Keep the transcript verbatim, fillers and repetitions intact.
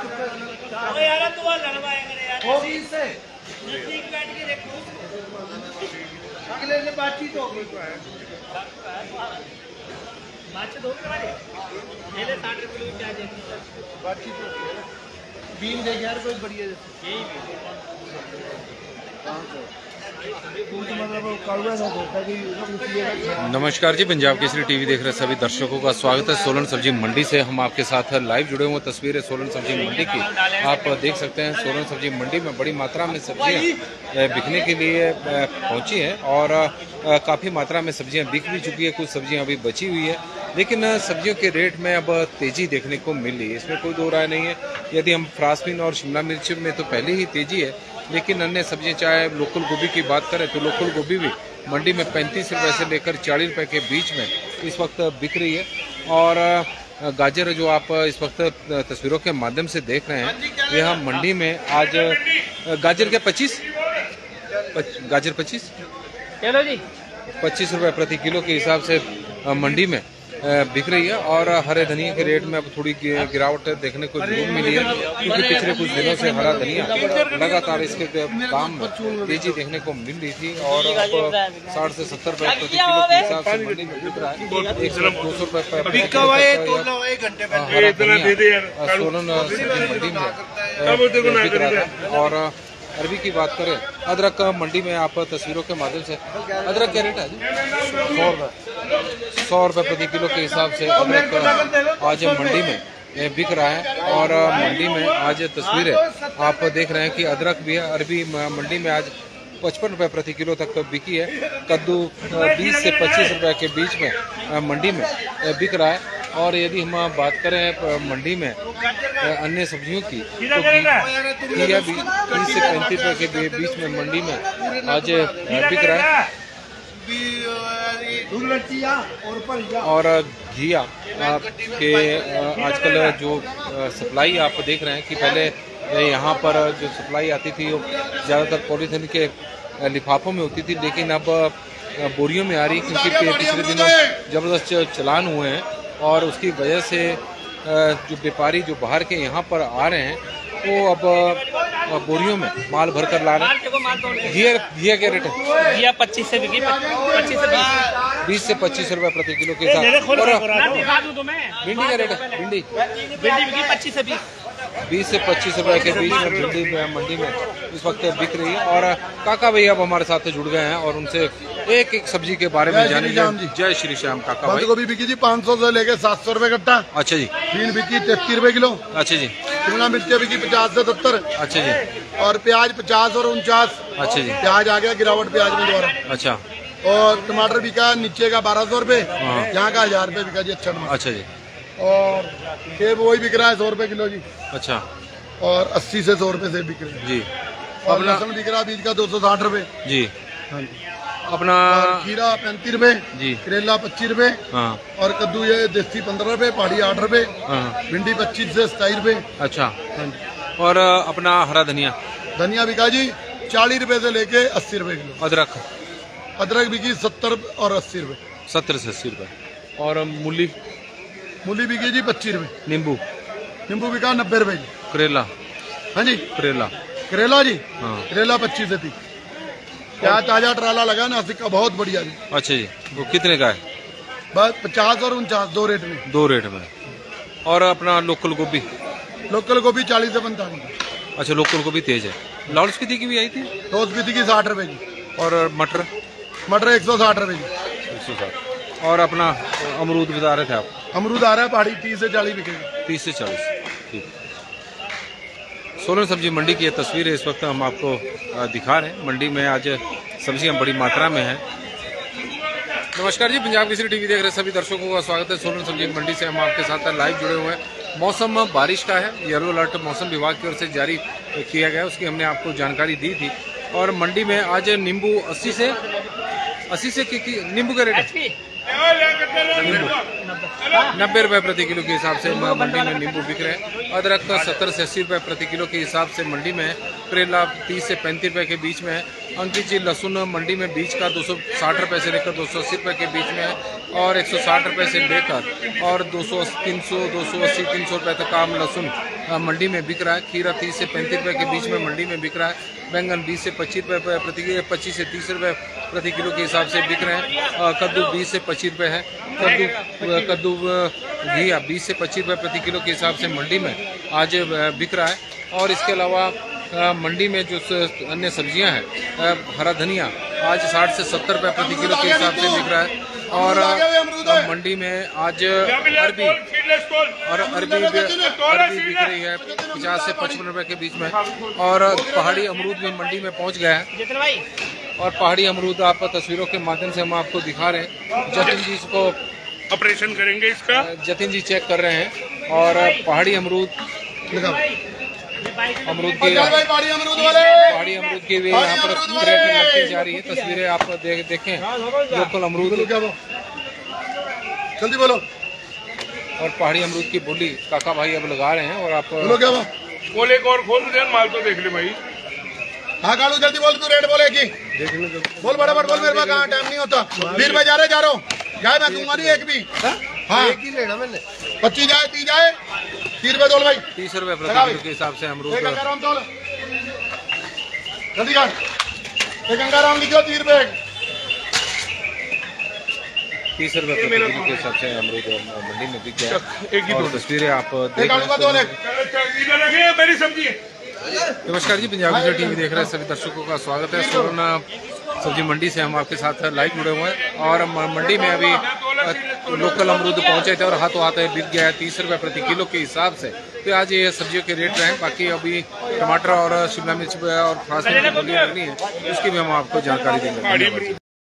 अगले से बातचीत होगी बातचीत होगी बातचीत बीन दे यार कोई बढ़िया नमस्कार जी। पंजाब केसरी टीवी देख रहे सभी दर्शकों का स्वागत है। सोलन सब्जी मंडी से हम आपके साथ लाइव जुड़े हुए। तस्वीर है सोलन सब्जी मंडी की, आप देख सकते हैं। सोलन सब्जी मंडी में बड़ी मात्रा में सब्जियां बिकने के लिए पहुंची है और काफ़ी मात्रा में सब्जियां बिक भी चुकी है, कुछ सब्जियां अभी बची हुई है। लेकिन सब्जियों के रेट में अब तेज़ी देखने को मिल रही है, इसमें कोई दो राय नहीं है। यदि हम फ्रासबीन और शिमला मिर्च में तो पहले ही तेज़ी है, लेकिन अन्य सब्जियां, चाहे लोकल गोभी की बात करें तो लोकल गोभी भी मंडी में पैंतीस रुपए से लेकर चालीस रुपए के बीच में इस वक्त बिक रही है। और गाजर जो आप इस वक्त तस्वीरों के माध्यम से देख रहे हैं, यह मंडी में आज गाजर के पच्चीस गाजर पच्चीस चलो जी पच्चीस रुपये प्रति किलो के हिसाब से मंडी में बिक रही है। और हरे धनिया के रेट में अब थोड़ी गिरावट देखने को जरूर मिली है, क्योंकि पिछले कुछ दिनों से हरा धनिया लगातार इसके दाम में तेजी देखने को मिल रही थी और साठ से सत्तर रुपए प्रति किलो के हिसाब से मंडी में बिक रहा है। एक सौ दो सौ रुपए। और अरबी की बात करें, अदरक मंडी में आप तस्वीरों के माध्यम से अदरक क्या रेट है जी? सौ रुपये प्रति किलो के हिसाब से अदरक आज मंडी में बिक रहा है। और मंडी में आज तस्वीरें आप देख रहे हैं कि अदरक भी है, अरबी मंडी में आज पचपन रुपये प्रति किलो तक बिकी है। कद्दू बीस से पच्चीस रुपये के बीच में मंडी में बिक रहा है। और यदि हम बात करें मंडी में अन्य सब्जियों की तो घिया भी तीस से पैंतीस रुपये के बीच में मंडी में आज बिक रहा है। और घिया के आजकल जो सप्लाई आप देख रहे हैं कि पहले यहाँ पर जो सप्लाई आती थी वो ज़्यादातर पॉलीथिन के लिफाफों में होती थी, लेकिन अब बोरियों में आ रही, क्योंकि पिछले दिनों जबरदस्त चालान हुए हैं और उसकी वजह से जो व्यापारी जो बाहर के यहाँ पर आ रहे हैं वो अब बोरियों में माल भर कर ला रहे हैं। घिया घिया क्या रेट है? घिया पच्चीस से बिकी पच्चीस से बीस से पच्चीस रुपए प्रति किलो के हिसाब। भिंडी का रेट है? भिंडी भिंडी बिकी पच्चीस से बीस बीस से पच्चीस रुपए के बीच में भिंडी मंडी में इस वक्त बिक रही है। और काका भैया अब हमारे साथ जुड़ गए हैं और उनसे एक एक सब्जी के बारे में जाने। जय श्री श्याम काका। बंद गोभी बिकी जी पाँच सौ से लेकर सात सौ रुपए कट्टा। अच्छा जी। बीन बिकी तैतीस रुपए किलो। अच्छा जी। शिमला मिर्च बिकी पचास से सत्तर। अच्छा जी। और प्याज पचास और उनचास। अच्छा जी। प्याज आ गया गिरावट प्याज में दोबारा। अच्छा। और टमाटर बिका नीचे का बारह सौ रुपए, यहाँ का हजार रुपए बिका जी। अच्छा। अच्छा जी। और सेब वही बिक रहा है सौ रुपए किलो जी। अच्छा। और अस्सी से सौ रुपए सेब बिक रहे जी। और लहसुन बिक रहा बीज का दो सौ साठ रुपए जी। हाँ जी। अपना खीरा पैंतीस रुपए जी, करेला पच्चीस रुपए और कद्दू ये देसी पंद्रह रुपए, पहाड़ी आठ रुपए, भिंडी पच्चीस से सताईस रुपए। अच्छा। और अपना हरा धनिया धनिया बिका जी चालीस रुपए से लेके अस्सी रुपए किलो। अदरक अदरक बिकी सत्तर और अस्सी रुपए, सत्तर से अस्सी रुपए। और मूली मूली बिकी जी पच्चीस रुपए। नींबू नींबू बिका नब्बे रुपए जी। करेला? हाँ जी करेला करेला जी करेला पच्चीस से तीस। यहाँ ताजा ट्राला लगा ना सिक्का बहुत बढ़िया जी। अच्छा जी। वो कितने का है? बस पचास और उनचास, दो रेट में दो रेट में और अपना लोकल गोभी लोकल गोभी चालीस से पैंतालीस। अच्छा लोकल गोभी तेज है। लाहौल स्पीति की भी आई थी, लाहौल स्पीति की साठ रुपए की। और मटर मटर एक सौ साठ रुपए की, एक सौ साठ। और अपना अमरूद बता रहे थे आप, अमरूद आ रहा है पहाड़ी तीस से चालीस बिकेगी, तीस से चालीस। ठीक। सोलन सब्जी मंडी की ये तस्वीर है, इस वक्त हम आपको दिखा रहे हैं। मंडी में आज सब्जियां बड़ी मात्रा में हैं। नमस्कार जी, पंजाब केसरी टीवी देख रहे सभी दर्शकों का स्वागत है। सोलन सब्जी मंडी से हम आपके साथ लाइव जुड़े हुए हैं। मौसम बारिश का है, येलो अलर्ट मौसम विभाग की ओर से जारी किया गया, उसकी हमने आपको जानकारी दी थी। और मंडी में आज नींबू अस्सी से अस्सी से नींबू का रेट है नब्बे रुपए प्रति किलो के हिसाब से मंडी में नींबू बिक रहे हैं। अदरक का सत्तर से अस्सी रुपए प्रति किलो के हिसाब से मंडी में। करेला तीस से पैंतीस रुपए के बीच में है। अंकित जी लहसुन मंडी में बीज का दो सौ साठ रुपए से लेकर दो सौ अस्सी रुपए के बीच में है। और एक सौ साठ रुपए से लेकर और दो सौ तीन सौ दो सौ अस्सी तीन सौ रुपए तक आम लहसुन मंडी में बिक रहा है। खीरा तीस से पैंतीस रुपये के बीच में मंडी में बिक रहा है। बैंगन बीस से पच्चीस रुपये प्रति पच्चीस से तीस रुपये प्रति किलो के हिसाब से बिक रहे हैं। कद्दू बीस से पच्चीस रुपये है। कद्दू कद्दू घी बीस से पच्चीस रुपये प्रति किलो के हिसाब से मंडी में आज बिक रहा है। और इसके अलावा मंडी में जो अन्य सब्जियां हैं, हरा धनिया आज साठ से सत्तर रुपये प्रति किलो के हिसाब से बिक रहा है। और मंडी में आज अरबी और अरबी अरबी बिक रही है पचास से पचपन रुपए के बीच में। और पहाड़ी अमरूद भी मंडी में पहुंच गया है। और पहाड़ी अमरूद आप तस्वीरों के माध्यम से हम आपको दिखा रहे हैं। जतिन जी इसको ऑपरेशन करेंगे, इसका जतिन जी चेक कर रहे हैं। और पहाड़ी अमरूद अमरूद के पहाड़ी अमरूद के वे यहाँ पर ट्रैकिंग लगती जा रही है। तस्वीरें आप देख देखें लोकल अमरूद जल्दी बोलो। और पहाड़ी अमरूद की बोली काका भाई अब लगा रहे हैं। और आप बोलो क्या बोले और खोल दे माल तो देख ले भाई। हाँ कालू जल्दी बोल, तू रेट बोले की बोल, बराबर बोल, मेरे पास कहाँ टाइम नहीं होता। बीस में जा रहे जा रहा हूँ, जाए मैं दूंगा नहीं एक भी। हाँ एक ही लेना मैंने, पच्चीस जाए तीस जाए तीस रुपये दोल भाई, तीस रुपये प्रति किलो के हिसाब से अमरूद जल्दी कर। एक गंगाराम लिखो तीस रुपये, तीस रुपये प्रति किलो के हिसाब से अमरूद मंडी में बिक गया। एक ही दो तस्वीरें आप देख रहे हैं। मेरी सब्जी नमस्कार जी, पंजाब केसरी टीवी देख रहे हैं सभी दर्शकों का स्वागत है। सोलन सब्जी मंडी से हम आपके साथ लाइव जुड़े हुए हैं। और मंडी में अभी लोकल अमरूद पहुंचे थे और हाथों हाथ बिक गया है तीस रुपये प्रति किलो के हिसाब से। तो आज ये सब्जियों के रेट रहे हैं। बाकी अभी टमाटर और शिमला मिर्च और फ्रांस की बोलियाँ लगनी है, उसकी भी हम आपको जानकारी देंगे।